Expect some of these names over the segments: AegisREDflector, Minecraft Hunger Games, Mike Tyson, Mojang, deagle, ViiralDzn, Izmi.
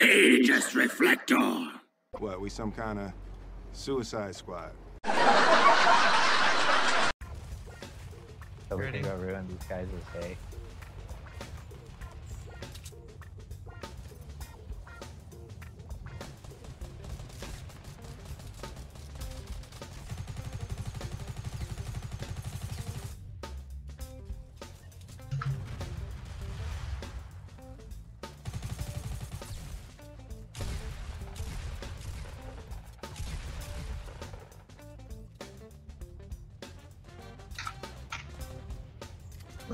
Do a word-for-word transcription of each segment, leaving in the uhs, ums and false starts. AegisREDflector. What, we some kind of suicide squad? We're gonna ruin these guys' day.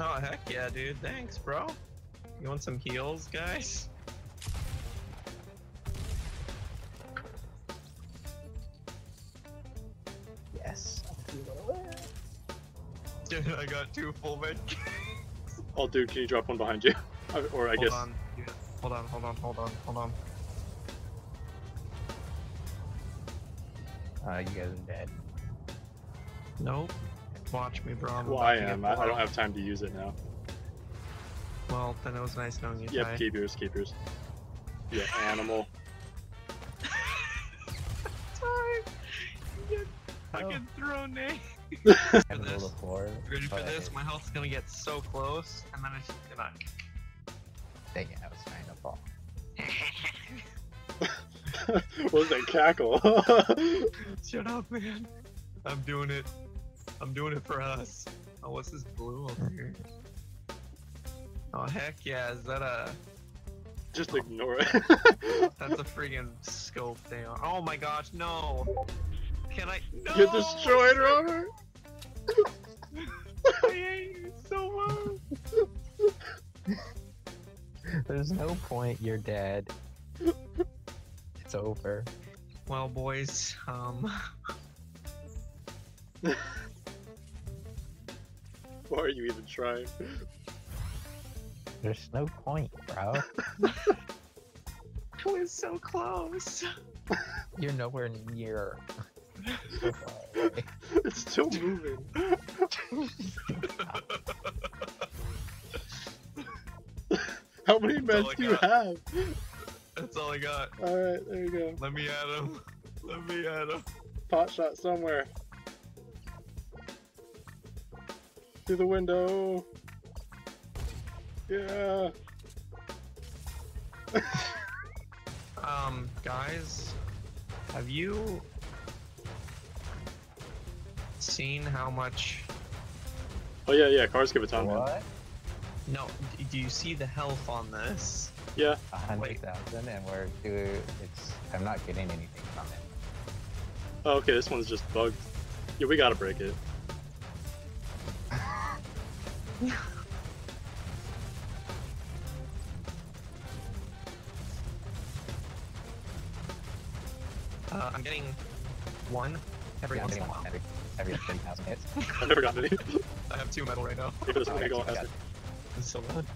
Oh, heck yeah, dude. Thanks, bro. You want some heals, guys? Yes. Dude, I got two full med kits. Oh, dude, can you drop one behind you? Or I hold guess... On. Yeah. Hold on, hold on, hold on, hold on. Uh, you guys are dead. Nope. Watch me, bro. I'm well, I am. I, I don't have time to use it now. Well, then it was nice knowing you. Yep, keep yours, keep yours. Yeah, animal. Time! You get fucking oh. thrown in. Ready for this? My health's gonna get so close, and then it's just gonna. Dang it, I was trying to fall. What was that cackle? Shut up, man. I'm doing it. I'm doing it for us. Oh, what's this blue over here? Oh, heck yeah, is that a... Just oh. ignore it. That's a freaking scope thing. Oh my gosh, no! Can I... No! Get destroyed, Robert! I hate you so much! There's no point, you're dead. It's over. Well, boys, um... Why are you even trying? There's no point, bro. I was so close. You're nowhere near. So it's still moving. How many meds do you have? That's all I got. Alright, there you go. Let me at him. Let me at him. Pot shot somewhere. Through the window. Yeah. um, guys, have you seen how much? Oh yeah, yeah. Cars give a ton. What? Man. No, do you see the health on this? Yeah. A hundred thousand, and we're doing. It's. I'm not getting anything from it. Oh, okay, this one's just bugged. Yeah, we gotta break it. Uh, I'm getting one every yeah, once in a while. Every, every thirty thousand hits. I've never gotten any. I have two metal right now. Maybe this oh, one go this is so loud.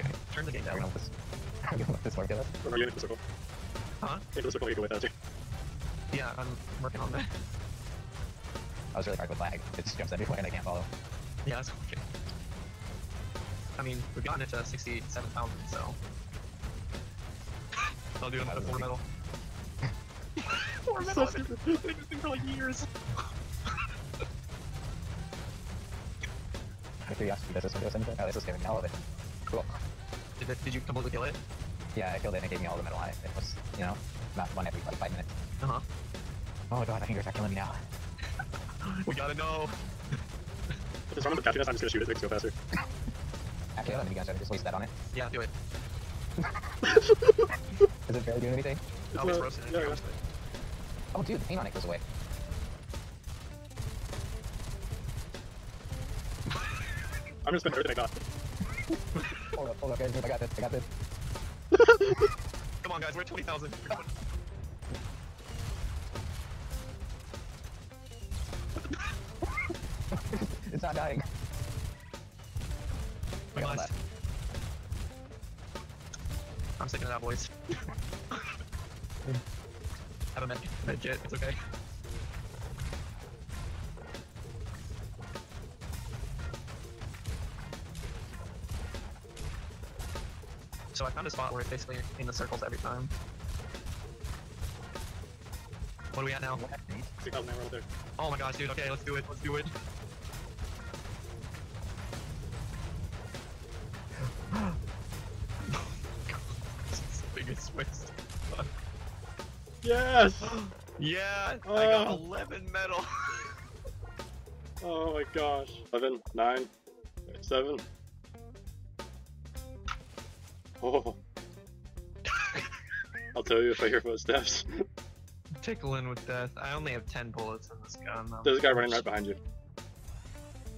Okay, turn the gate down. Are you gonna let this work out? Or are you gonna go circle? Huh? Maybe the circle you go without you. Yeah, I'm working on that. I was really hard with lag. It just jumps everywhere and I can't follow. Yeah, that's okay. I mean, we've gotten it to sixty-seven thousand, so... I'll do another four metal. four metal! I've been doing for like years! Out of curiosity, does this one do us anything? Oh, this is giving me all of it. Cool. Did, it, did you completely kill it? Yeah, I killed it and it gave me all the metal on it. It was, you know, not one every like five minutes. Uh-huh. Oh my god, my fingers are killing me now. We gotta know! If it's wrong with the catchiness, I'm just gonna shoot it, it makes it go faster. Actually, I don't have any guns, I can just waste that on it. Yeah, do it. Is it barely doing anything? No, it's roasted. Yeah, yeah. Oh, dude, the paint on it goes away. I'm gonna spend everything I got. Hold up, hold up, guys, I got this, I got this. Come on, guys, we're at twenty thousand. It's not dying. Oh my God. I'm sticking it out, boys. Have a med, med jet, it's okay. So I found a spot where it's basically in the circles every time. What are we at now? six thousand over there. Oh my gosh, dude. Okay, let's do it. Let's do it. It's the biggest waste. Yes! Yeah! Uh, I got eleven metal. Oh my gosh. eleven, nine, seven. Oh. I'll tell you if I hear footsteps. Tickling with death. I only have ten bullets in this gun. Though. There's a guy running right behind you.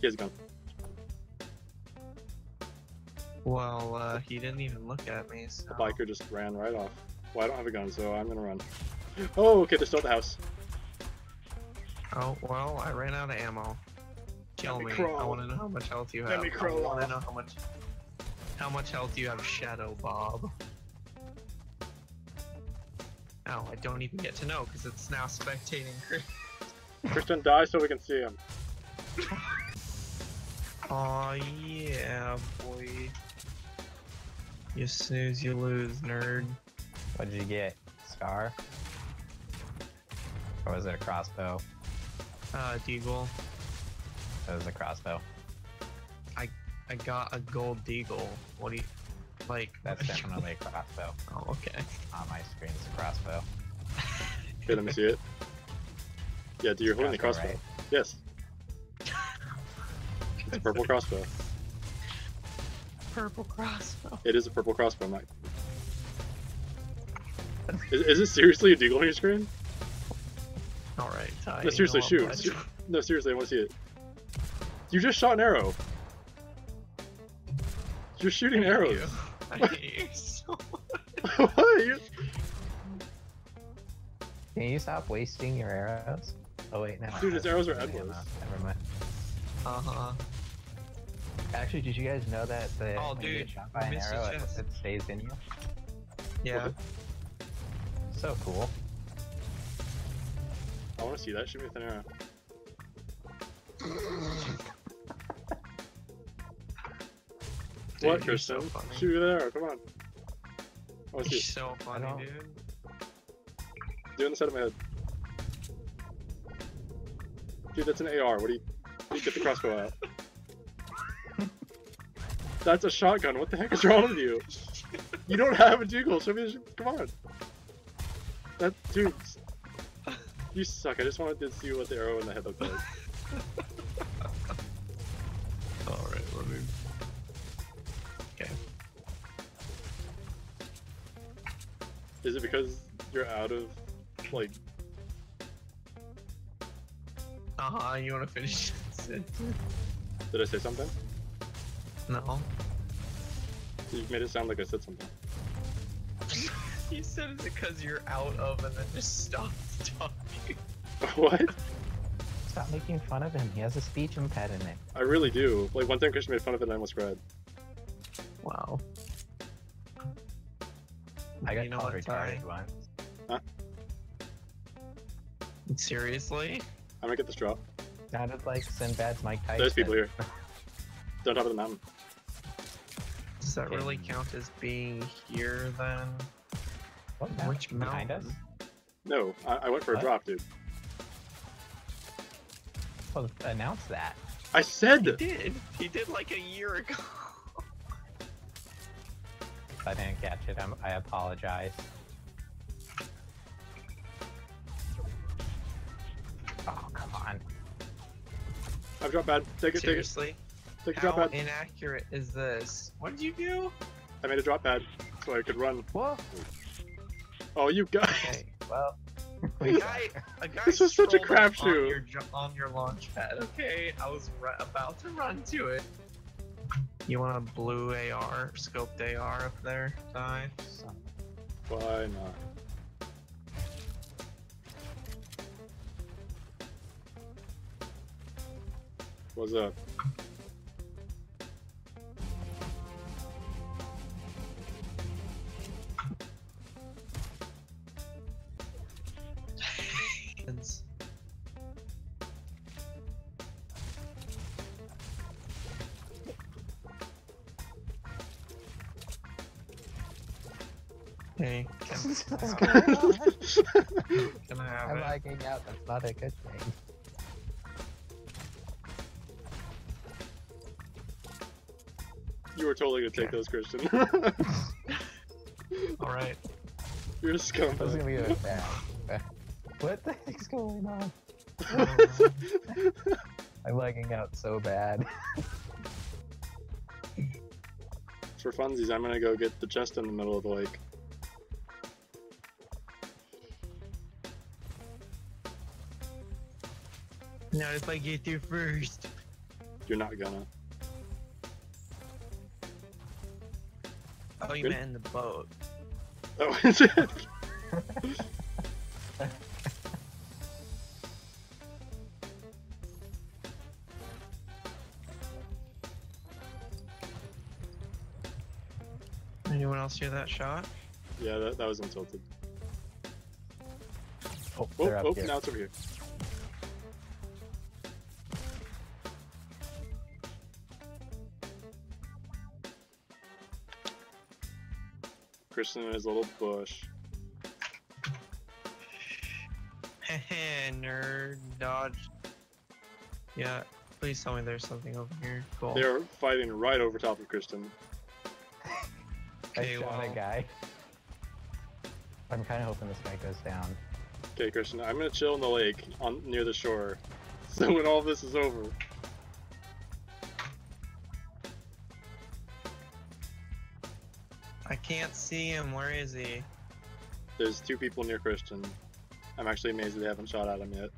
He has a gun. Well, uh, he didn't even look at me, so... The biker just ran right off. Well, I don't have a gun, so I'm gonna run. Oh, okay, they're still at the house. Oh, well, I ran out of ammo. Kill me. me. I wanna know how much health you have. Let me crawl. I wanna know how much... How much health do you have, Shadow Bob? Oh, I don't even get to know because it's now spectating. Christian, die so we can see him. Aw, yeah, boy. You snooze, you lose, nerd. What did you get? Scar? Or was it a crossbow? Uh, deagle. It was a crossbow. I I got a gold deagle. What do you... Like, that's definitely a crossbow. Oh, okay. On my screen, it's a crossbow. Here, let me see it. Yeah, do you hold the crossbow? Right? Yes. It's a purple crossbow. Purple crossbow. It is a purple crossbow, Mike. Is, is it seriously a deagle on your screen? All right. Ty, no, seriously, shoot. Ser no, seriously, I want to see it. You just shot an arrow. You're shooting arrows. You. I hate you so much. What? You... Can you stop wasting your arrows? Oh wait, no. Dude, his arrows are endless. Never mind. Uh huh. Actually, did you guys know that the oh, when dude, you get shot by an arrow, it, it stays in you? Yeah. What? So cool. I want to see that. Shoot me with an arrow. Dude, what, Kristen? So shoot you there, come on. Oh, he's so funny, dude. Doing the side of my head. Dude, that's an A R. What do you, you get the crossbow out? That's a shotgun. What the heck is wrong with you? You don't have a deagle. Show me the sh come on. That dude, you suck. I just wanted to see what the arrow in the head looked like. Alright, let me. Is it because you're out of, like... Uh-huh, you wanna finish this sentence? Did I say something? No. You've made it sound like I said something. You said it's because you're out of and then just stopped talking. What? Stop making fun of him, he has a speech impediment. I really do. Like, one time Christian made fun of it and I almost cried. Wow. I got you know called what, retarded once. Huh? Seriously? I'm gonna get this drop. Sounded like Sinbad's Mike Tyson. There's people here. They're on top of the mountain. Does that okay. really count as being here then? What mountain? Which mountain? Behind us? No, I, I went for what? a drop, dude. Well, announce that. I said! He did! He did like a year ago. If I didn't catch it, I'm, I apologize. Oh, come on. I've dropped bad. Take it, Seriously? take it. Take a drop pad. How inaccurate is this? What did you do? I made a drop pad so I could run. What? Oh, you guys. Okay, well. a guy, a guy this was such a crapshoot. On, on your launch pad, okay? I was about to run to it. You want a blue A R, scoped A R up there, Ty? Why not? What's up? Hey, can, can, can I have I'm it? Liking out, that's not a good thing. You were totally gonna take those, Christian. Alright. You're a scumbag. That's gonna be a bad. What the heck's going on? I'm lagging out so bad. For funsies, I'm gonna go get the chest in the middle of the lake. Not if I get there first. You're not gonna. Oh, you meant in the boat. Oh, is it? Anyone else hear that shot? Yeah, that, that was insulted. Oh, oh, oh now it's over here. Christian in his little bush. Heh, nerd dodge. Yeah, please tell me there's something over here. Cool. They're fighting right over top of Christian. Okay, I shot well. a guy. I'm kind of hoping this guy goes down. Okay, Christian, I'm gonna chill in the lake on near the shore. So when all this is over. I can't see him. Where is he? There's two people near Christian. I'm actually amazed that they haven't shot at him yet.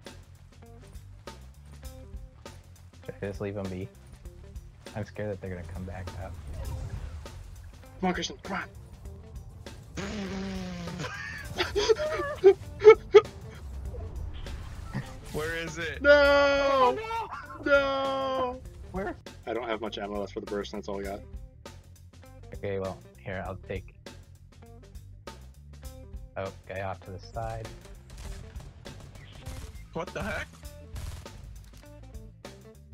Should I just leave him be? I'm scared that they're gonna come back up. Come on, Christian, come on! Where is it? No! Oh, no! No! Where? I don't have much ammo left for the burst, and that's all I got. Okay, well. Here, I'll take. Oh, guy off to the side. What the heck?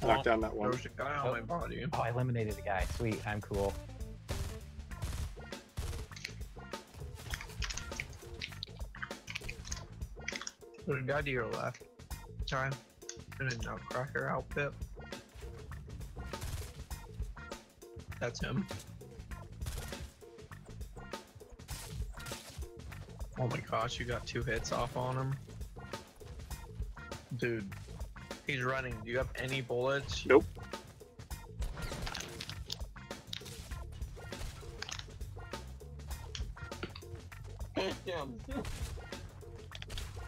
Knock oh, down that one. There was a guy oh. on my body. Oh, I eliminated the guy. Sweet, I'm cool. There's a guy to your left. Time. In a nutcracker outfit. That's him. Oh my gosh, you got two hits off on him. Dude, he's running. Do you have any bullets? Nope.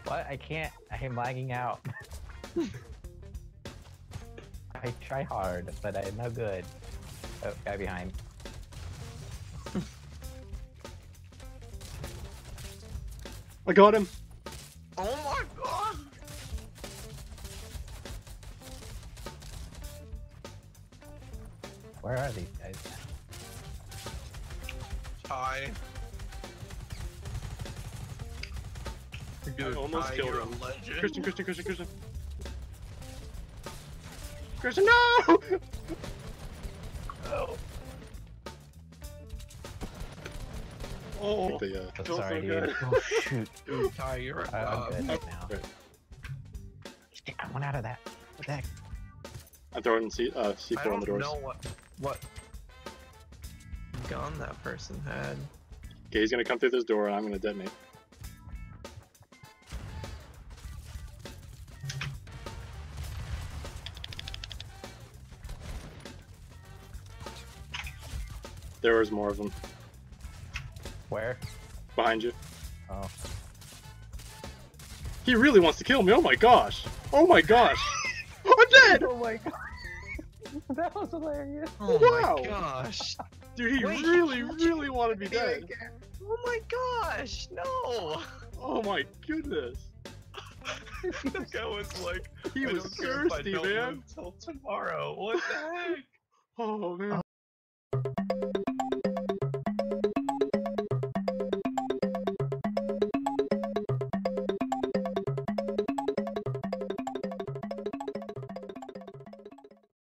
What? I can't. I'm lagging out. I try hard, but I'm no good. Oh, guy behind. I got him! Oh my god! Where are these guys now? Ty. Dude, I almost Ty, killed him. Christian, Christian, Christian, Christian! Christian, no! Oh. Oh, the, uh, oh sorry, dude. Oh, shoot. Dude, Ty, you're uh, uh, I'm good now. Right. Shit, I want out of that. What the heck? I'm throwing C four uh, on the doors. I don't know what, what gun that person had. Okay, he's gonna come through this door and I'm gonna detonate. There was more of them. Where? Behind you. Oh. He really wants to kill me. Oh my gosh. Oh my gosh. I'm dead. Oh my gosh. That was hilarious. Oh wow. My gosh. Dude, he Wait, really, really wanted me dead. Oh my gosh. No. Oh my goodness. That guy was like, he was thirsty, man. Until tomorrow. What the heck? Oh man.